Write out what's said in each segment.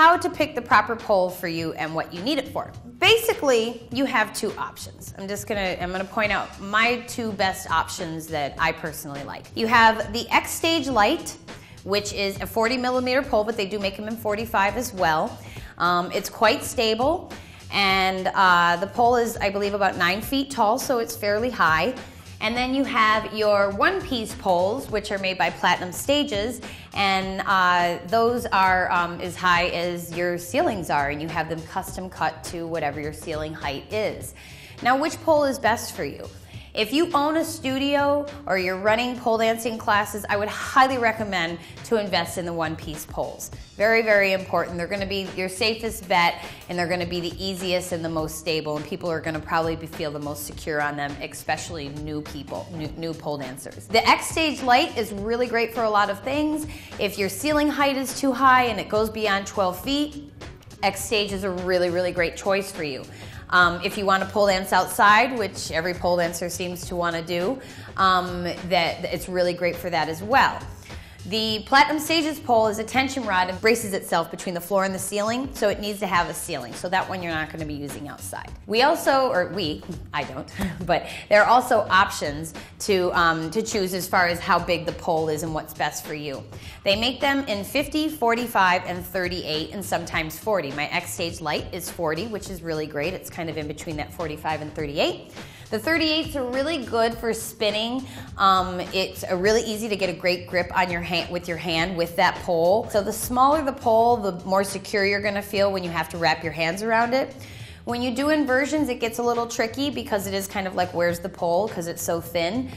how to pick the proper pole for you and what you need it for. Basically, you have two options. I'm gonna point out my two best options that I personally like. You have the X-Stage Lite, which is a 40mm pole, but they do make them in 45 as well. It's quite stable, and the pole is, I believe, about 9 feet tall, so it's fairly high. And then you have your one-piece poles, which are made by Platinum Stages, and those are as high as your ceilings are, and you have them custom cut to whatever your ceiling height is. Now, which pole is best for you? If you own a studio or you're running pole dancing classes, I would highly recommend to invest in the one-piece poles. Very, very important. They're gonna be your safest bet, and they're gonna be the easiest and the most stable, and people are gonna probably feel the most secure on them, especially new people, new pole dancers. The X-Stage Lite is really great for a lot of things. If your ceiling height is too high and it goes beyond 12 feet, X-Stage is a really, really great choice for you. If you want to pole dance outside, which every pole dancer seems to want to do, it's really great for that as well. The Platinum Stages pole is a tension rod and braces itself between the floor and the ceiling, so it needs to have a ceiling, so that one you're not going to be using outside. I don't, but there are also options to choose as far as how big the pole is and what's best for you. They make them in 50, 45, and 38, and sometimes 40. My X-Stage Lite is 40, which is really great. It's kind of in between that 45 and 38. The 38s are really good for spinning. It's really easy to get a great grip on your hand with that pole. So the smaller the pole, the more secure you're gonna feel when you have to wrap your hands around it. When you do inversions, it gets a little tricky because it is kind of like, where's the pole, because it's so thin.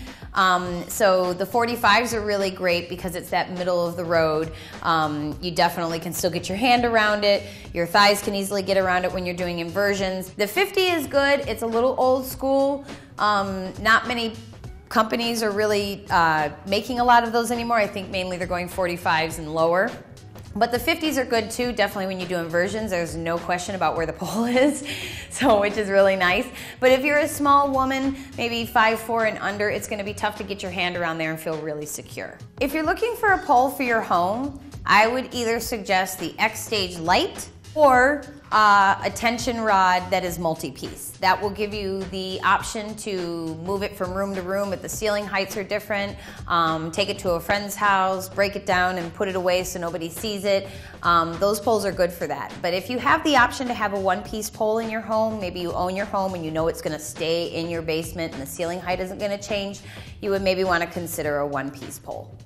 So the 45s are really great because it's that middle of the road. You definitely can still get your hand around it. Your thighs can easily get around it when you're doing inversions. The 50 is good. It's a little old school. Not many companies are really making a lot of those anymore. I think mainly they're going 45s and lower. But the 50s are good too, definitely when you do inversions. There's no question about where the pole is, so which is really nice. But if you're a small woman, maybe 5'4" and under, it's gonna be tough to get your hand around there and feel really secure. If you're looking for a pole for your home, I would either suggest the X-Stage Lite or a tension rod that is multi-piece. That will give you the option to move it from room to room if the ceiling heights are different, take it to a friend's house, break it down and put it away so nobody sees it. Those poles are good for that. But if you have the option to have a one-piece pole in your home, maybe you own your home and you know it's gonna stay in your basement and the ceiling height isn't gonna change, you would maybe wanna consider a one-piece pole.